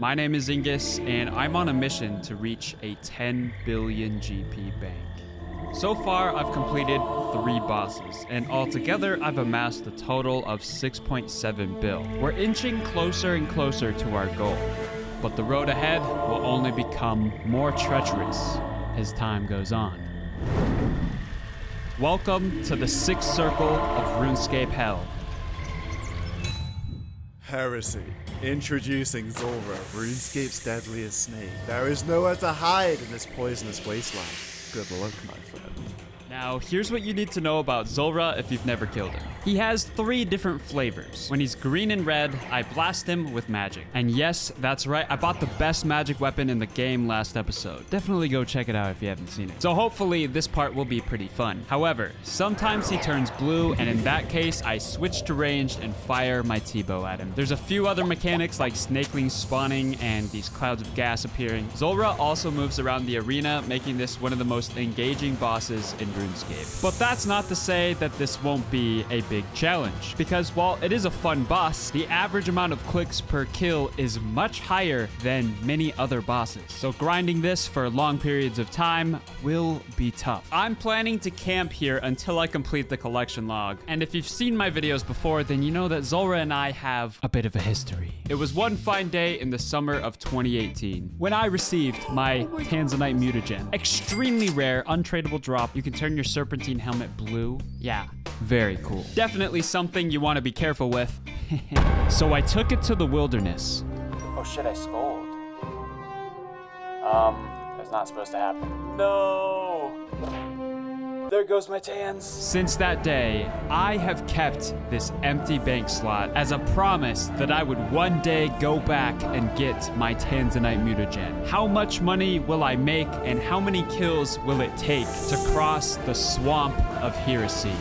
My name is Ingus, and I'm on a mission to reach a 10 billion GP bank. So far, I've completed 3 bosses, and altogether, I've amassed a total of 6.7 bill. We're inching closer and closer to our goal, but the road ahead will only become more treacherous as time goes on. Welcome to the 6th circle of RuneScape Hell. Heresy. Introducing Zul'ra, RuneScape's deadliest snake. There is nowhere to hide in this poisonous wasteland. Good luck, my friend. Now, here's what you need to know about Zul'ra if you've never killed him. He has 3 different flavors. When he's green and red, I blast him with magic. And yes, that's right, I bought the best magic weapon in the game last episode. Definitely go check it out if you haven't seen it. So hopefully this part will be pretty fun. However, sometimes he turns blue, and in that case, I switch to ranged and fire my T-bow at him. There's a few other mechanics like snakelings spawning and these clouds of gas appearing. Zul'ra also moves around the arena, making this one of the most engaging bosses in RuneScape. But that's not to say that this won't be a big challenge, because while it is a fun boss, the average amount of clicks per kill is much higher than many other bosses. So grinding this for long periods of time will be tough. I'm planning to camp here until I complete the collection log. And if you've seen my videos before, then you know that Zul'ra and I have a bit of a history. It was one fine day in the summer of 2018 when I received my Tanzanite Mutagen. Extremely rare, untradeable drop. You can turn your serpentine helmet blue. Yeah, very cool. Definitely something you want to be careful with. So I took it to the wilderness. Oh shit, I scold. That's not supposed to happen. No! There goes my tans. Since that day, I have kept this empty bank slot as a promise that I would one day go back and get my Tanzanite Mutagen. How much money will I make, and how many kills will it take to cross the swamp of heresy?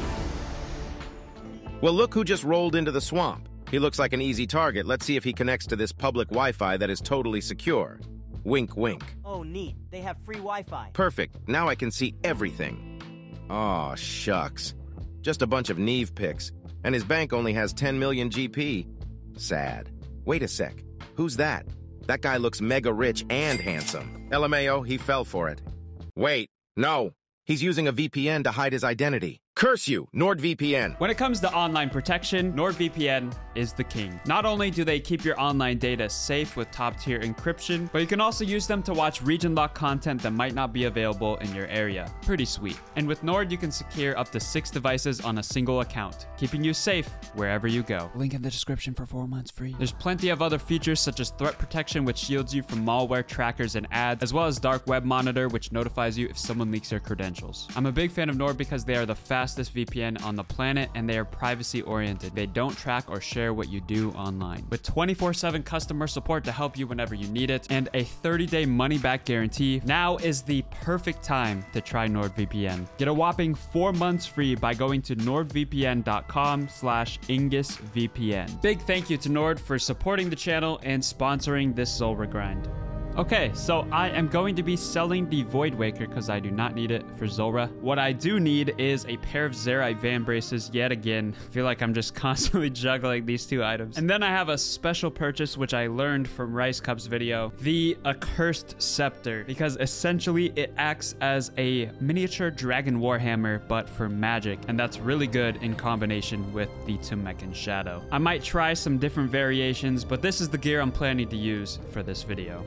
Well, look who just rolled into the swamp. He looks like an easy target. Let's see if he connects to this public Wi-Fi that is totally secure. Wink, wink. Oh, neat. They have free Wi-Fi. Perfect. Now I can see everything. Aw, shucks. Just a bunch of Neve picks. And his bank only has 10 million GP. Sad. Wait a sec. Who's that? That guy looks mega rich and handsome. LMAO, he fell for it. Wait. No. He's using a VPN to hide his identity. Curse you, NordVPN. When it comes to online protection, NordVPN is the king. Not only do they keep your online data safe with top-tier encryption, but you can also use them to watch region-locked content that might not be available in your area. Pretty sweet. And with Nord, you can secure up to 6 devices on a single account, keeping you safe wherever you go. Link in the description for 4 months free. There's plenty of other features such as threat protection, which shields you from malware, trackers, and ads, as well as dark web monitor, which notifies you if someone leaks your credentials. I'm a big fan of Nord because they are the fastest VPN on the planet, and they are privacy oriented. They don't track or share what you do online, with 24/7 customer support to help you whenever you need it, and a 30-day money-back guarantee. Now is the perfect time to try NordVPN. Get a whopping 4 months free by going to nordvpn.com/IngusVPN. Big thank you to Nord for supporting the channel and sponsoring this Zul'ra grind. Okay, so I am going to be selling the Voidwaker because I do not need it for Zul'ra. What I do need is a pair of Xerite Van Braces yet again. I feel like I'm just constantly juggling these 2 items. And then I have a special purchase, which I learned from Rice Cup's video, the Accursed Scepter, because essentially it acts as a miniature Dragon Warhammer, but for magic. And that's really good in combination with the Tumekin Shadow. I might try some different variations, but this is the gear I'm planning to use for this video.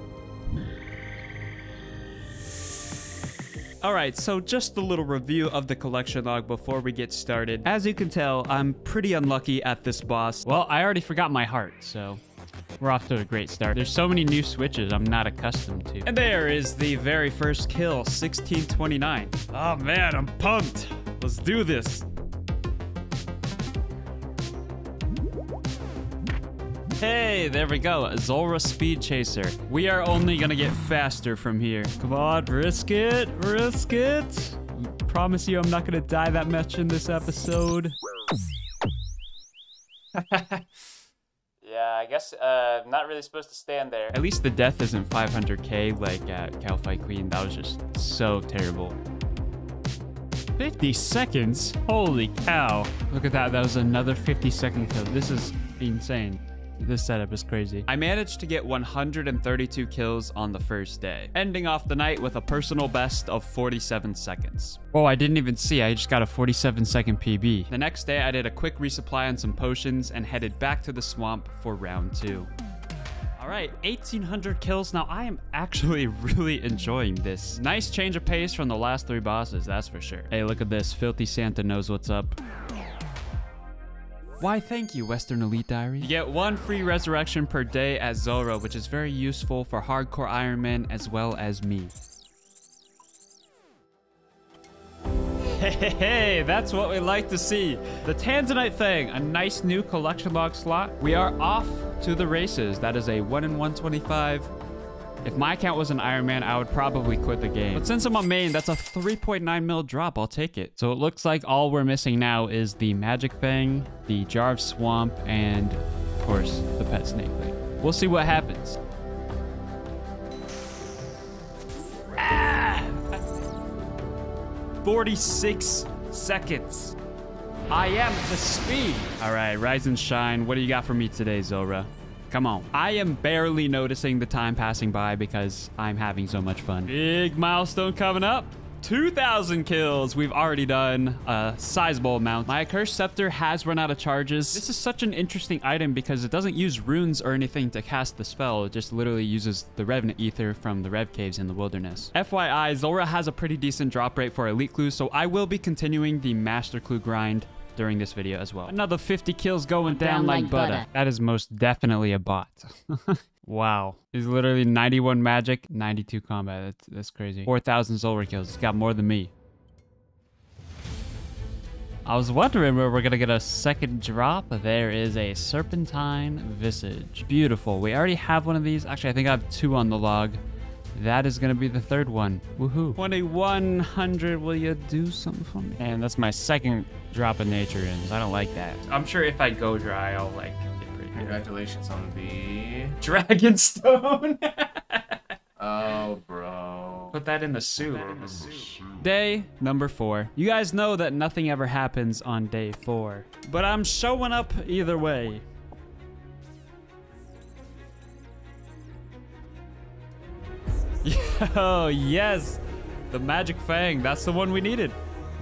All right, so just a little review of the collection log before we get started. As you can tell, I'm pretty unlucky at this boss. Well, I already forgot my heart, so we're off to a great start. There's so many new switches I'm not accustomed to. And there is the very first kill, 1629. Oh man, I'm pumped. Let's do this. Hey, there we go. Zul'ra Speed Chaser. We are only gonna get faster from here. Come on, risk it. Risk it. I promise you I'm not gonna die that much in this episode. Yeah, I guess I'm not really supposed to stand there. At least the death isn't 500k like at Cal Fight Queen. That was just so terrible. 50 seconds? Holy cow. Look at that. That was another 50-second kill. This is insane. This setup is crazy. I managed to get 132 kills on the first day, ending off the night with a personal best of 47 seconds. Oh, I didn't even see. I just got a 47-second PB. The next day, I did a quick resupply on some potions and headed back to the swamp for round two. All right, 1,800 kills. Now, I am actually really enjoying this. Nice change of pace from the last three bosses, that's for sure. Hey, look at this. Filthy Santa knows what's up. Why, thank you, Western Elite Diary. You get one free resurrection per day at Zora, which is very useful for hardcore Iron Man as well as me. Hey, that's what we like to see. The Tanzanite Fang, a nice new collection log slot. We are off to the races. That is a 1 in 125. If my account was an Iron Man, I would probably quit the game. But since I'm on main, that's a 3.9 mil drop. I'll take it. So it looks like all we're missing now is the Magic Fang, the Jar of Swamp, and of course, the Pet Snake Fang. We'll see what happens. Ah! 46 seconds. I am the speed. All right, Rise and Shine. What do you got for me today, Zora? Come on. I am barely noticing the time passing by because I'm having so much fun. Big milestone coming up. 2,000 kills. We've already done a sizable amount. My Accursed Scepter has run out of charges. This is such an interesting item because it doesn't use runes or anything to cast the spell. It just literally uses the Revenant Ether from the Rev Caves in the wilderness. FYI, Zora has a pretty decent drop rate for Elite Clues, so I will be continuing the Master Clue grind during this video as well. Another 50 kills going down like butter. That is most definitely a bot. Wow. He's literally 91 magic, 92 combat. That's crazy. 4,000 Zora kills. He's got more than me. I was wondering where we're going to get a second drop. There is a Serpentine Visage. Beautiful. We already have one of these. Actually, I think I have two on the log. That is going to be the third one. Woohoo. 2,100. Will you do something for me? And that's my second drop of nature ends. I don't like that. I'm sure if I go dry, I'll like get pretty good. Congratulations on the Dragonstone. Oh, bro. Put that in the soup. Day number 4. You guys know that nothing ever happens on day 4, but I'm showing up either way. Oh, yes, the Magic Fang. That's the one we needed.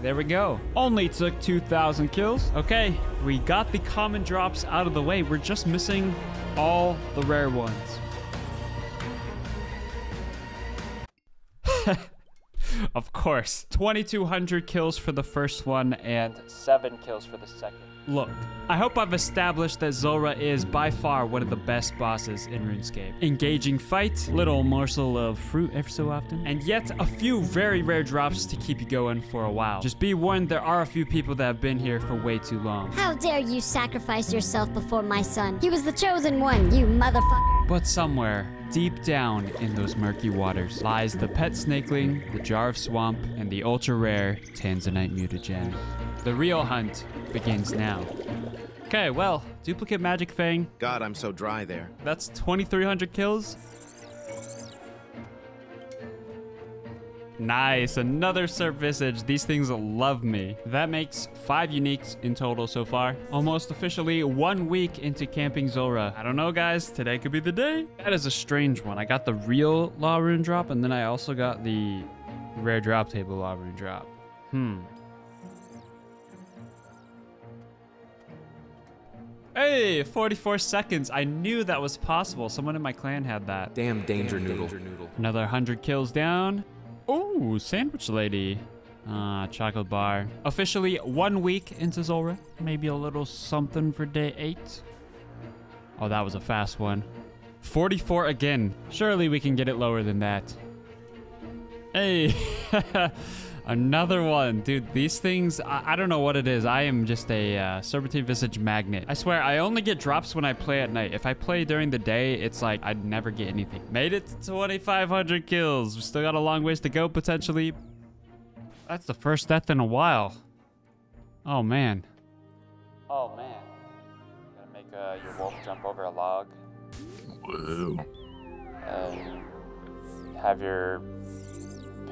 There we go. Only took 2,000 kills. Okay, we got the common drops out of the way. We're just missing all the rare ones. Of course. 2,200 kills for the first one and 7 kills for the second. Look, I hope I've established that Zora is by far one of the best bosses in RuneScape. Engaging fight, little morsel of fruit every so often, and yet a few very rare drops to keep you going for a while. Just be warned, there are a few people that have been here for way too long. How dare you sacrifice yourself before my son? He was the chosen one, you motherfucker. But somewhere deep down in those murky waters lies the Pet Snakeling, the Jar of Swamp, and the ultra-rare Tanzanite Mutagen. The real hunt begins now. Okay, well, duplicate Magic Fang. God, I'm so dry there. That's 2,300 kills. Nice, another Serp Visage. These things love me. That makes 5 uniques in total so far. Almost officially 1 week into camping Zora. I don't know, guys, today could be the day. That is a strange one. I got the real Law Rune drop, and then I also got the rare drop table Law Rune drop. Hey, 44 seconds. I knew that was possible. Someone in my clan had that. Damn danger noodle. Another 100 kills down. Ooh, Sandwich Lady. Chocolate bar. Officially 1 week into Zora. Maybe a little something for day 8. Oh, that was a fast one. 44 again. Surely we can get it lower than that. Hey, another one. Dude, these things, I don't know what it is. I am just a Serpentine Visage magnet. I swear, I only get drops when I play at night. If I play during the day, it's like I'd never get anything. Made it to 2,500 kills. We still got a long ways to go, potentially. That's the first death in a while. Oh, man. Oh, man. Gotta make your wolf jump over a log. Have your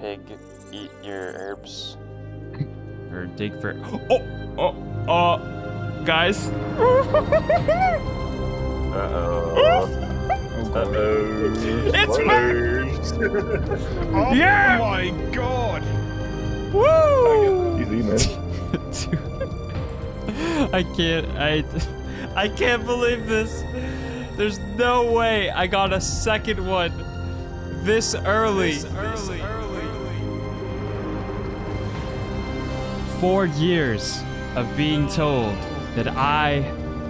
pig eat your herbs or dig for guys. Uh-oh. It's me! Oh yeah! My god! Woo! Easy, man. I can't. I can't believe this. There's no way I got a second one this early. This early. 4 years of being told that I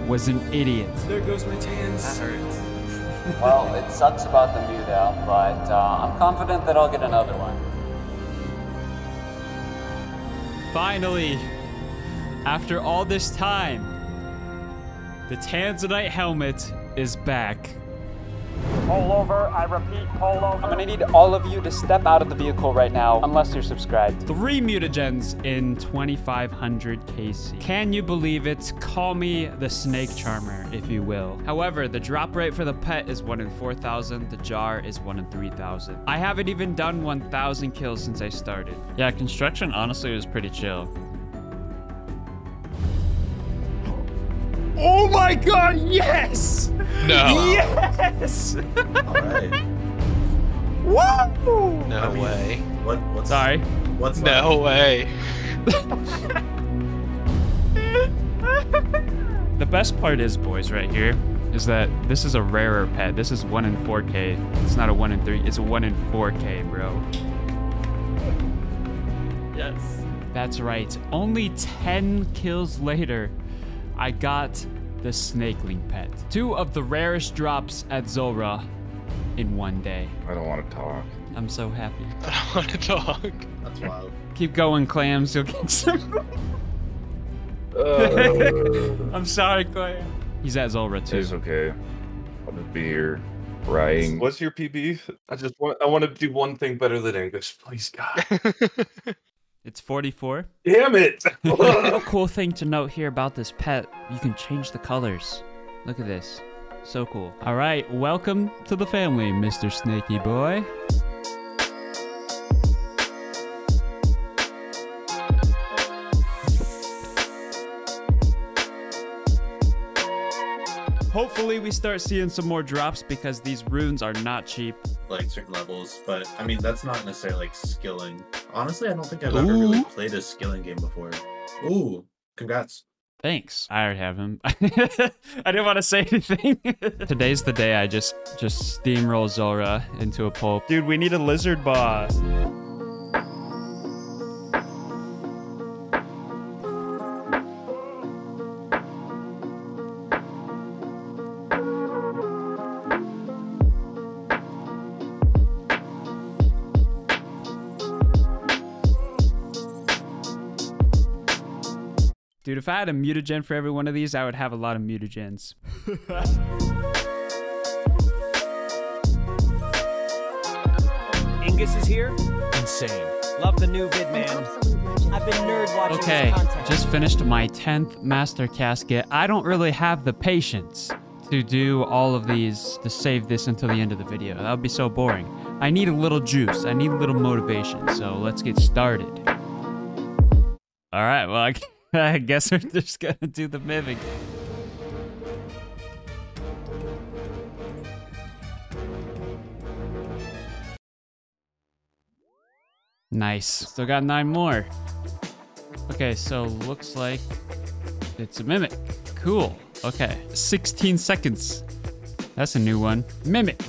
was an idiot. There goes my tans. That hurts. Well, it sucks about the mute out, but I'm confident that I'll get another one. Finally, after all this time, the Tanzanite helmet is back. Pull over, I repeat, pull over. I'm gonna need all of you to step out of the vehicle right now, unless you're subscribed. 3 mutagens in 2500 KC. Can you believe it? Call me the snake charmer, if you will. However, the drop rate for the pet is 1 in 4,000. The jar is 1 in 3,000. I haven't even done 1,000 kills since I started. Yeah, construction honestly was pretty chill. Oh my god, yes! No. Yes! Alright. Whoa! No way. What's, sorry. What's no way. The best part is, boys, right here, is that this is a rarer pet. This is 1 in 4K. It's not a 1 in 3. It's a 1 in 4K, bro. Yes. That's right. Only 10 kills later, I got the snakeling pet. 2 of the rarest drops at Zora in one day. I don't want to talk. I'm so happy. I don't want to talk. That's wild. Keep going, Clams. You'll get some. I'm sorry, Clam. He's at Zora too. It's okay. I'll just be here. Right. What's your PB? I want to do one thing better than English, please, God. It's 44. Damn it! A cool thing to note here about this pet, you can change the colors. Look at this. So cool. All right, welcome to the family, Mr. Snakey Boy. Hopefully we start seeing some more drops because these runes are not cheap. Like certain levels, but I mean, that's not necessarily like skilling. Honestly, I don't think I've ever really played a skilling game before. Ooh, congrats. Thanks. I already have him. I didn't want to say anything. Today's the day I just steamroll Zora into a pulp. Dude, we need a lizard boss. Dude, if I had a mutagen for every one of these, I would have a lot of mutagens. Angus is here. Insane. Love the new vid, man. I've been nerd watching. Okay, just finished my 10th master casket. I don't really have the patience to do all of these, to save this until the end of the video. That would be so boring. I need a little juice. I need a little motivation. So let's get started. All right, well, I guess we're just gonna do the mimic. Nice. Still got 9 more. Okay, so looks like it's a mimic. Cool. Okay. 16 seconds. That's a new one. Mimic.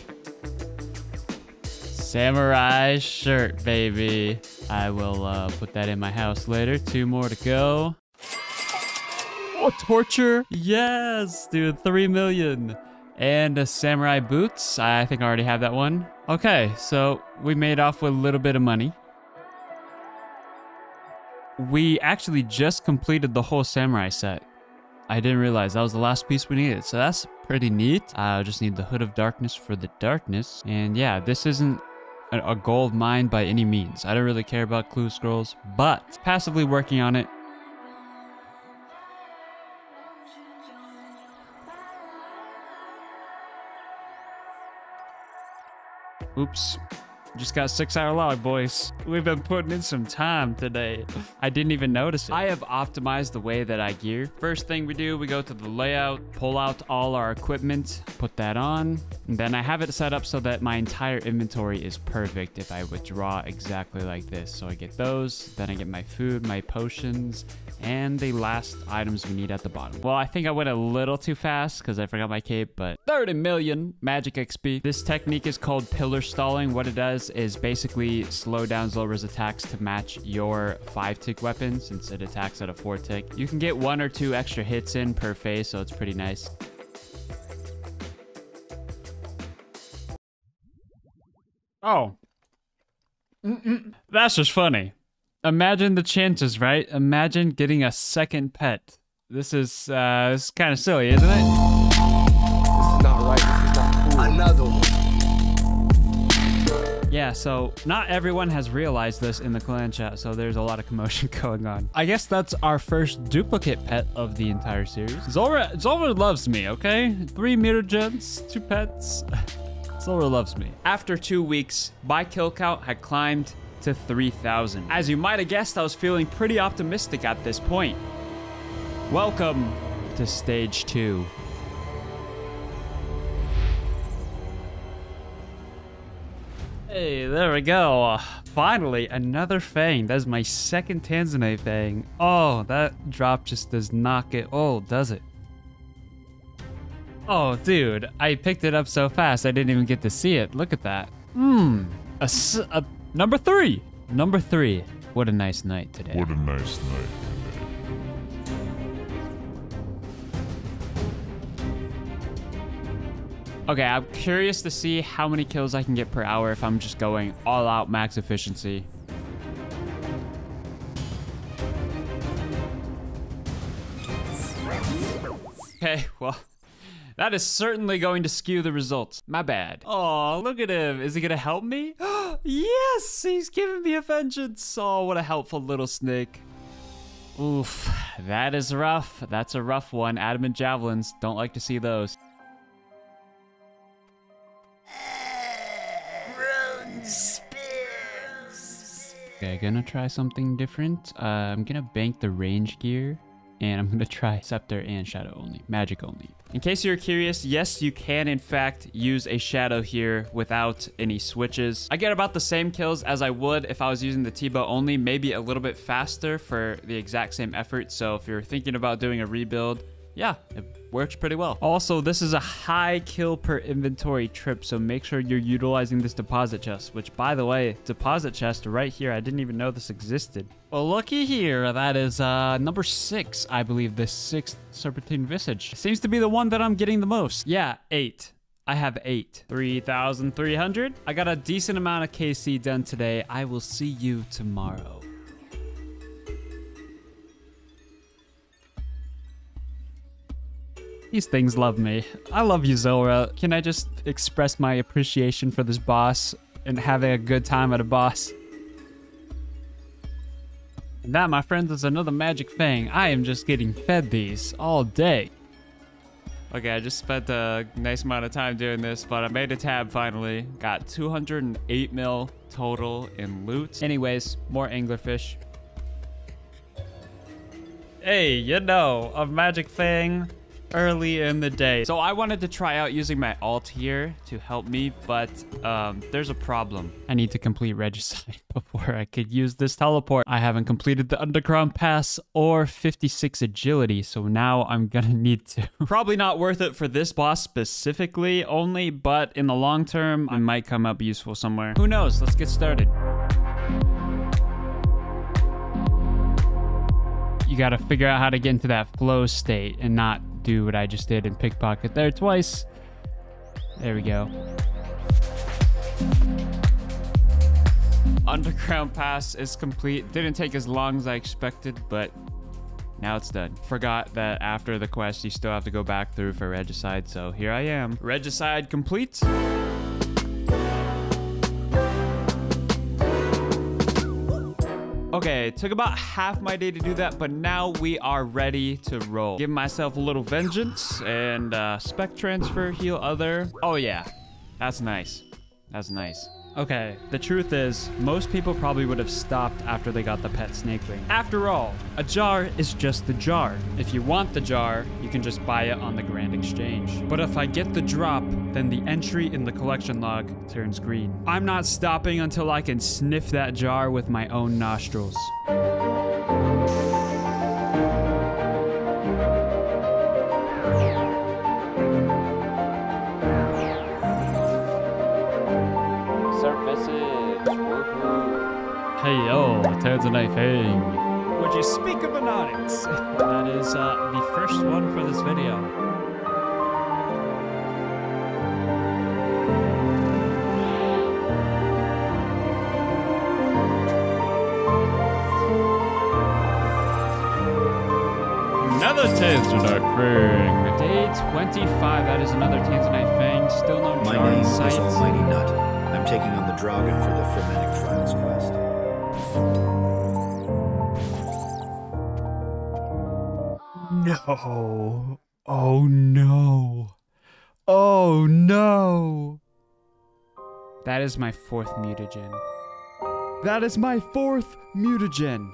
Samurai shirt, baby. I will put that in my house later. 2 more to go. Oh, torture. Yes, dude. 3 million. And a samurai boots. I think I already have that one. Okay, so we made off with a little bit of money. We actually just completed the whole samurai set. I didn't realize that was the last piece we needed. So that's pretty neat. I just need the Hood of Darkness for the darkness. And yeah, this isn't a goal of mine by any means. I don't really care about clue scrolls, but passively working on it. Oops. Just got a 6-hour log, boys. We've been putting in some time today. I didn't even notice it. I have optimized the way that I gear. First thing we do, we go to the layout, pull out all our equipment, put that on, and then I have it set up so that my entire inventory is perfect if I would draw exactly like this. So I get those, then I get my food, my potions, and the last items we need at the bottom. Well, I think I went a little too fast because I forgot my cape, but 30 million magic XP. This technique is called pillar stalling. What it does is basically slow down Zul'ra's attacks to match your 5-tick weapon, since it attacks at a 4-tick. You can get 1 or 2 extra hits in per phase, so it's pretty nice. Oh. That's just funny. Imagine the chances, right? Imagine getting a second pet. This is kind of silly, isn't it? This is not right. This is not cool. Another one. Yeah, so not everyone has realized this in the clan chat, so there's a lot of commotion going on. I guess that's our first duplicate pet of the entire series. Zul'ra loves me, okay? 3 meter gens, 2 pets. Zul'ra loves me. After 2 weeks, my kill count had climbed to 3,000. As you might have guessed, I was feeling pretty optimistic at this point. Welcome to stage 2. Hey, there we go. Finally, another fang. That is my second Tanzanite fang. Oh, that drop just does not get old, does it? Oh, dude, I picked it up so fast, I didn't even get to see it. Look at that. A number 3. Number 3. What a nice night today. What a nice night today. Okay, I'm curious to see how many kills I can get per hour if I'm just going all out max efficiency. Okay, well, that is certainly going to skew the results. My bad. Oh, look at him. Is he gonna help me? Yes, he's giving me a vengeance. Oh, what a helpful little snake. Oof, that is rough. That's a rough one. Adamant javelins. Don't like to see those. Okay, gonna try something different. I'm gonna bank the range gear. And I'm gonna try Scepter and Shadow only, Magic only. In case you're curious, yes, you can in fact use a Shadow here without any switches. I get about the same kills as I would if I was using the T-Bow only, maybe a little bit faster for the exact same effort. So if you're thinking about doing a rebuild, yeah, it works pretty well. Also, this is a high kill per inventory trip, so make sure you're utilizing this deposit chest, which, by the way, deposit chest right here, I didn't even know this existed. Well, looky here, that is number 6, I believe, the 6th Serpentine Visage. It seems to be the one that I'm getting the most. Yeah, 8. I have 8. 3,300. I got a decent amount of KC done today. I will see you tomorrow. These things love me. I love you, Zul'ra. Can I just express my appreciation for this boss and having a good time at a boss? And that, my friends, is another magic fang. I am just getting fed these all day. Okay, I just spent a nice amount of time doing this, but I made a tab finally. Got 208 mil total in loot. Anyways, more anglerfish. Hey, you know, a magic fang. Early in the day. So I wanted to try out using my alt here to help me, but there's a problem. I need to complete Regicide before I could use this teleport. I haven't completed the Underground Pass or 56 Agility, so now I'm gonna need to. Probably not worth it for this boss specifically only, but in the long term, I might come up useful somewhere. Who knows? Let's get started. You gotta figure out how to get into that flow state and not do what I just did and pickpocket there twice. There we go. Underground Pass is complete. Didn't take as long as I expected, but now it's done. Forgot that after the quest, you still have to go back through for Regicide, so here I am. Regicide complete. Okay, it took about half my day to do that, but now we are ready to roll. Give myself a little vengeance and spec transfer, heal other. Oh yeah, that's nice. That's nice. Okay, the truth is, most people probably would have stopped after they got the pet snakeling. After all, a jar is just the jar. If you want the jar, you can just buy it on the Grand Exchange. But if I get the drop, then the entry in the collection log turns green. I'm not stopping until I can sniff that jar with my own nostrils. Hey yo, Toad's a nice thing. Would you speak of Banonix? That is the first one for this video. Another Tanzanite thing. Day 25, that is another Tanzanite thing. Still no jar in sight. My name is Almighty Nut. I'm taking on the Dragon for the Fermentic Trials quest. No. Oh no. Oh no. That is my fourth mutagen. That is my fourth mutagen.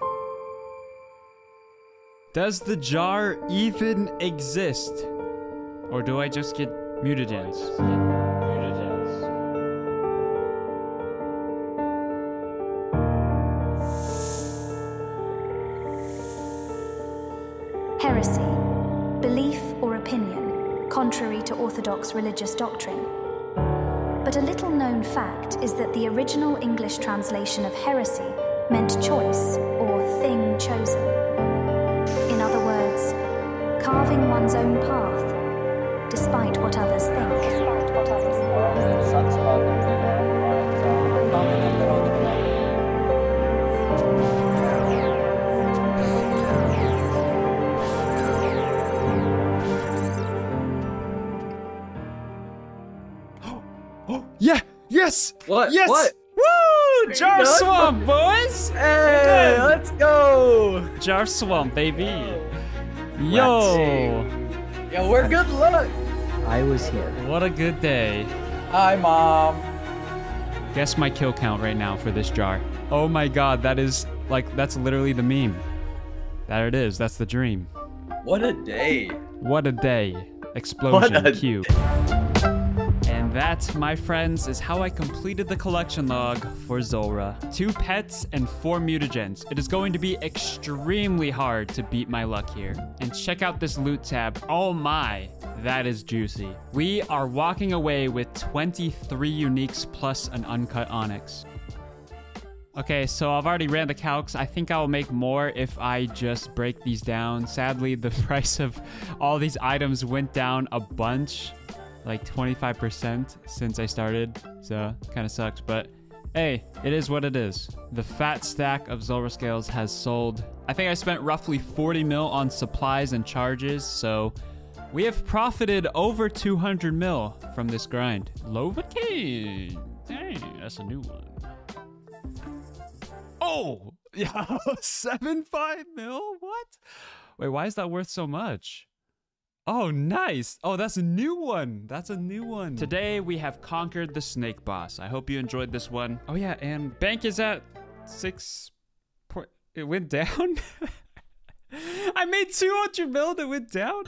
Does the jar even exist? Or do I just get mutagens? Heresy, belief or opinion, contrary to orthodox religious doctrine. But a little known fact is that the original English translation of heresy meant choice or thing chosen. In other words, carving one's own path, despite what others think. Yes! What? Yes! What? Woo! Jar Swamp, boys! Hey, let's go! Jar Swamp, baby. Yo! Yo, we're good luck! I was here. What a good day. Hi, Mom. Guess my kill count right now for this jar. Oh my god, that is, like, that's literally the meme. There it is, that's the dream. What a day. What a day. Explosion cube. That, my friends, is how I completed the collection log for Zolra. 2 pets and 4 mutagens. It is going to be extremely hard to beat my luck here. And check out this loot tab. Oh my, that is juicy. We are walking away with 23 uniques plus an uncut onyx. Okay, so I've already ran the calcs. I think I'll make more if I just break these down. Sadly, the price of all these items went down a bunch. Like 25% since I started, so kind of sucks, but hey, it is what it is. The fat stack of Zolra scales has sold. I think I spent roughly 40 mil on supplies and charges, so we have profited over 200 mil from this grind. Lovacaine, dang, that's a new one. Oh, yeah, 75 mil, what? Wait, why is that worth so much? Oh, nice. Oh, that's a new one. That's a new one. Today, we have conquered the snake boss. I hope you enjoyed this one. Oh, yeah, and bank is at 6 point. It went down? I made 200 mil. It went down?